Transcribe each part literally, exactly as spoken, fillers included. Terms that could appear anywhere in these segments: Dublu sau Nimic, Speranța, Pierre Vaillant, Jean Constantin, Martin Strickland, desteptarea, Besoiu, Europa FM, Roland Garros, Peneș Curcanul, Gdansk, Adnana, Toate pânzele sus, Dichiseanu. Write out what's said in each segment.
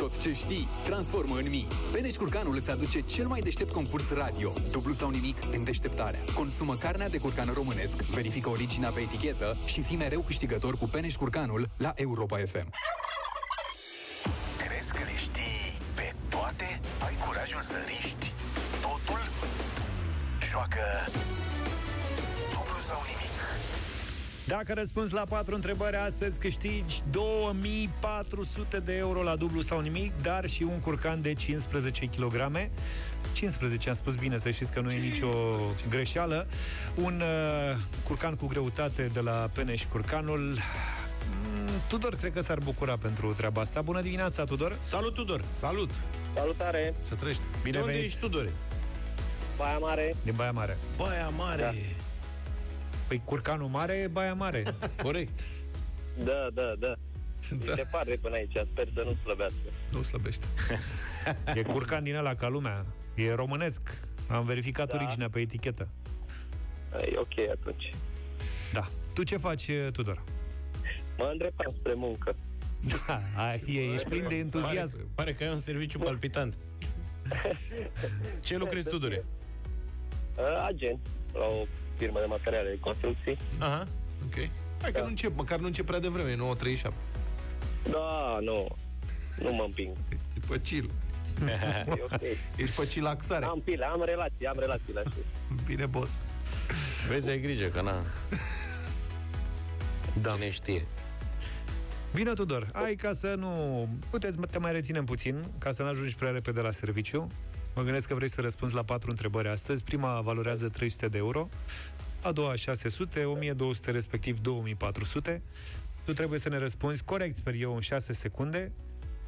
Tot ce știi, transformă în mii. Peneș Curcanul îți aduce cel mai deștept concurs radio. Dublu sau nimic în deșteptarea. Consumă carnea de curcan românesc, verifică originea pe etichetă și fii mereu câștigător cu Peneș Curcanul la Europa F M. Crezi că le știi pe toate? Ai curajul să riști totul? Joacă Dublu sau nimic. Dacă răspunzi la patru întrebări astăzi, câștigi două mii patru sute de euro la Dublu sau nimic, dar și un curcan de cincisprezece kilograme. cincisprezece, am spus bine, să știți că nu e nicio greșeală. Un uh, curcan cu greutate de la Peneș Curcanul. Tudor, cred că s-ar bucura pentru treaba asta. Bună dimineața, Tudor! Salut, Tudor! Salut! Salutare! Să trăiești! Bine venit! De unde ești, Tudore? Baia Mare. Din Baia Mare. Baia Mare! Da. Păi Curcanul Mare e Baia Mare. Corect. Da, da, da. Da. Se pare până aici, sper să nu slăbească. Nu slăbește. E curcan din ăla ca lumea. E românesc. Am verificat, da, originea pe etichetă. E ok atunci. Da. Tu ce faci, Tudor? Mă îndreptam spre muncă. Da, ai, e, ești plin de entuziasm. Pare, pare că ai un serviciu palpitant. Ce lucrezi, Tudore? Agent, la o firmă de materiale de construcții. Aha, ok. Hai, da, că nu încep, măcar nu încep prea devreme, nouă treizeci și șapte. Da, nu, nu mă împing. E pe chill. E okay. Ești pe chillaxare. Am pile, am relații, am relații la știu. Bine, boss. Vezi, ai grijă, că n-am. Da, ne știe. Bine, Tudor, hai ca să nu... Puteți, te mai reținem puțin, ca să nu ajungi prea repede la serviciu. Mă gândesc că vrei să răspunzi la patru întrebări astăzi. Prima valorează trei sute de euro, a doua șase sute, o mie două sute, respectiv două mii patru sute. Tu trebuie să ne răspunzi corect, sper eu, în șase secunde.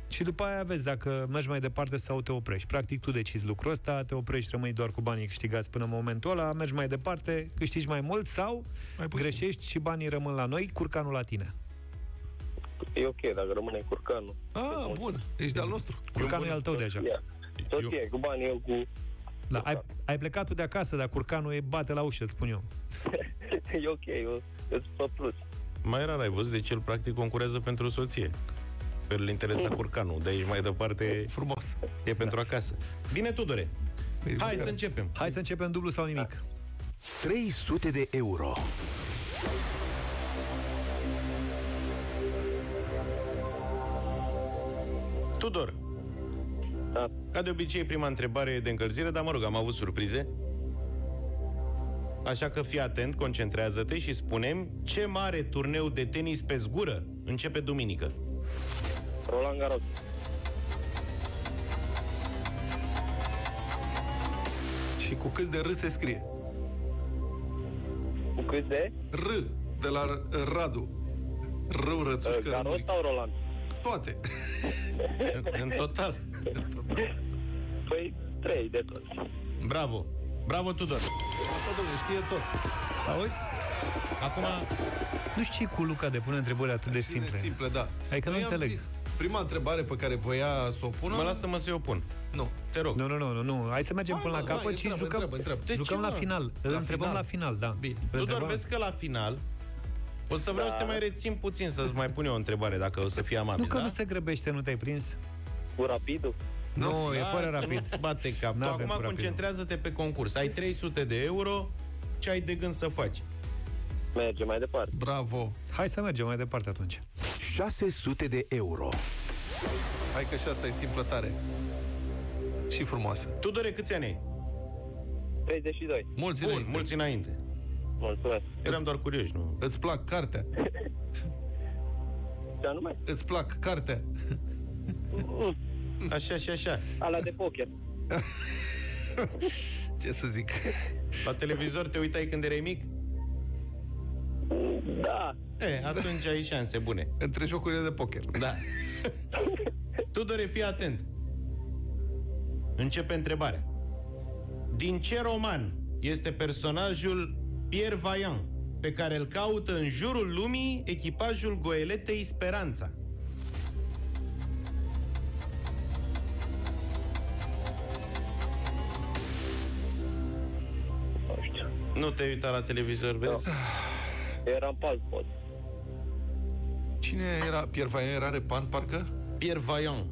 Și după aia vezi dacă mergi mai departe sau te oprești. Practic tu decizi lucrul ăsta, te oprești, rămâi doar cu banii câștigați până în momentul ăla, mergi mai departe, câștigi mai mult sau mai greșești și banii rămân la noi, curcanul la tine. E ok dacă rămâne curcanul. Ah, bun, ești de-al nostru. Curcanul e al tău deja. Tot e, cu banii eu cu... Da, ai, ai plecat tu de acasă, dar curcanul e bate la ușă, îți spun eu. E ok, eu îți fac plus. Mai rar ai văzut, deci el practic concurează pentru soție. Îl interesa curcanul, de aici mai departe frumos. E pentru, da, acasă. Bine, Tudore. Hai, Hai să începem. Hai să începem Dublu sau nimic. Da. trei sute de euro. Tudor. Da. Ca de obicei, prima întrebare e de încălzire, dar mă rog, am avut surprize. Așa că fii atent, concentrează-te și spune-mi ce mare turneu de tenis pe zgură începe duminică. Roland Garros. Și cu câți de R se scrie? Cu câți de? R, de la Radu. Rău, rățușcă. Garros sau Roland? Toate. în, în total. Păi, trei de tot. Bravo. Bravo, Tudor. Asta, domnule, știe tot. Auzi? Acum... Nu știu ce cu Luca de pune întrebări atât de simple. De simple, da. Adică nu înțeleg. Zis, prima întrebare pe care voia să o pună... Mă lasă-mă să o pun. Nu, te rog. Nu, nu, nu, nu. Hai să mergem, hai, până, mă, la capăt, hai, și întreabă, jucăm, întreabă, întreabă. Deci, jucăm la final. La întrebăm final. La final, da. Bine. Tu doar vezi că la final... O să vreau, da, să te mai rețin puțin, să-ți mai pun eu o întrebare, dacă o să fie amabil. Nu că, da, nu se grăbește, nu te-ai prins? Cu rapidul? Nu, nu, e fără rapid. Bate cap. Tu acum concentrează-te pe concurs. Ai trei sute de euro, ce ai de gând să faci? Mergem mai departe. Bravo. Hai să mergem mai departe atunci. șase sute de euro. Hai că și asta e simplă tare. Și frumoasă. Tudore, câți ani ai? treizeci și doi. Mulți. Bun, înainte. Mulți înainte. Mulțumesc. Eram doar curioși, nu? Îți plac cartea? Ce anume? Îți plac cartea? Așa și așa. Ala de poker. Ce să zic? La televizor te uitai când erai mic? Da. E, atunci ai șanse bune. Între jocurile de poker. Da. Tudore, fii atent. Începe întrebarea. Din ce roman este personajul Pierre Vaillant, pe care îl caută în jurul lumii echipajul goeletei Speranța? Nu știu. Nu te uita la televizor, vezi? Da. Era în Palpot. Cine era? Pierre Vaillant era Repan, parcă? Pierre Vaillant.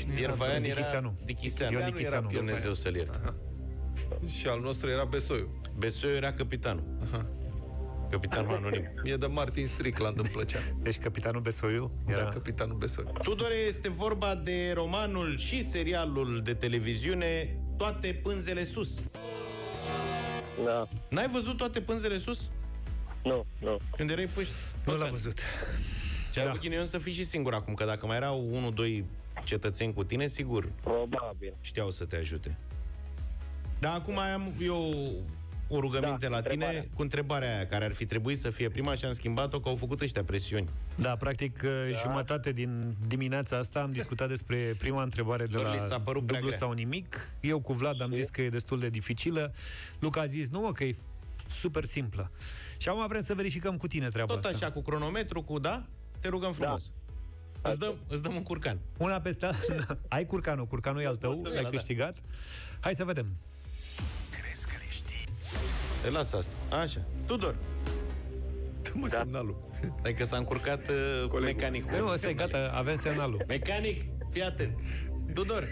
Cine Pierre Vaillant era Dichiseanu. Era Dumnezeu să-l ierte. Și al nostru era Besoiu. Besoiu era capitanul. Aha. Capitanul anonim. E de Martin Strickland, îmi plăcea. Deci capitanul Besoiu era... Da, capitanul Besoiu. Tudore, este vorba de romanul și serialul de televiziune Toate pânzele sus. Da. N-ai văzut Toate pânzele sus? Nu, nu. Când erai puști? Nu l-am văzut. Și ai avut ghinion să fii și singur acum, că dacă mai erau unul, doi cetățeni cu tine, sigur. Probabil. Știau să te ajute. Dar acum am eu o rugăminte da, la tine întrebarea. Cu întrebarea aia, care ar fi trebuit să fie prima și am schimbat-o, că au făcut ăștia presiuni. Da, practic da. jumătate din dimineața asta am discutat despre prima întrebare de la Dublu sau Nimic. Eu cu Vlad am zis că e destul de dificilă. Luca a zis, nu mă, că e super simplă. Și acum vrem să verificăm cu tine treaba Tot asta. Tot așa, cu cronometru, cu da? Te rugăm frumos. Da. Îți dăm, îți dăm un curcan. Una peste alta. Ai curcanul, curcanul e al tău, l-ai da. câștigat. Hai să vedem. Crezi că le știi? Te las asta. Așa. Tudor. Dă-mă da. semnalul. Adică s-a încurcat uh, mecanicul. Nu, ăsta e gata, avem semnalul. Mecanic, fii atent. Tudor,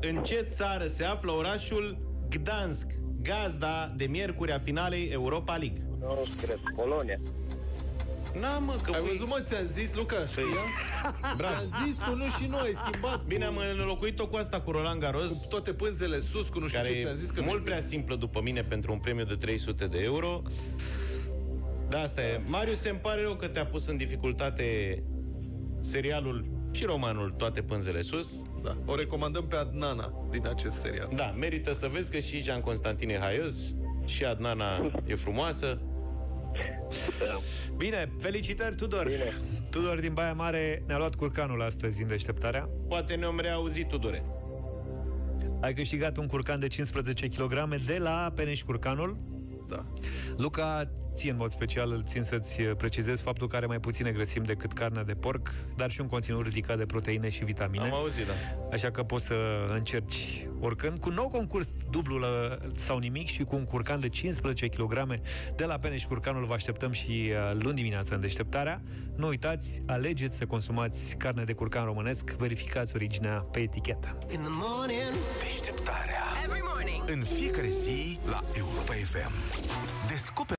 în ce țară se află orașul Gdansk, gazda de miercuri a finalei Europa League? Nu cred. Polonia. N-am, mă, că... Ai voi... văzut, mă, ți-am zis, Luca? Ți-am zis tu, nu și nu, ai schimbat. Bine, am înlocuit-o cu asta, cu Roland Garros. Cu Toate pânzele sus, cu nu știu ce ți-am zis. Că mult prea simplă, după mine, pentru un premiu de trei sute de euro. Da, asta e. Marius, îmi pare rău că te-a pus în dificultate serialul și romanul Toate pânzele sus. Da. O recomandăm pe Adnana din acest serial. Da, merită să vezi că și Jean Constantin e haios, și Adnana e frumoasă. Bine, felicitări, Tudor. Bine. Tudor din Baia Mare ne-a luat curcanul astăzi în deșteptarea. Poate ne-om reauzit, Tudore. Ai câștigat un curcan de cincisprezece kilograme de la Peneș Curcanul. Da. Luca, ție în mod special îl țin să-ți precizez faptul că are mai puține grăsimi decât carnea de porc, dar și un conținut ridicat de proteine și vitamine. Am auzit, da. Așa că poți să încerci oricând. Cu un nou concurs Dublu sau Nimic și cu un curcan de cincisprezece kilograme de la Peneș Curcanul vă așteptăm și luni dimineața în deșteptarea. Nu uitați, alegeți să consumați carne de curcan românesc, verificați originea pe etichetă. Deșteptarea. În fiecare zi la Europa F M. Descoperă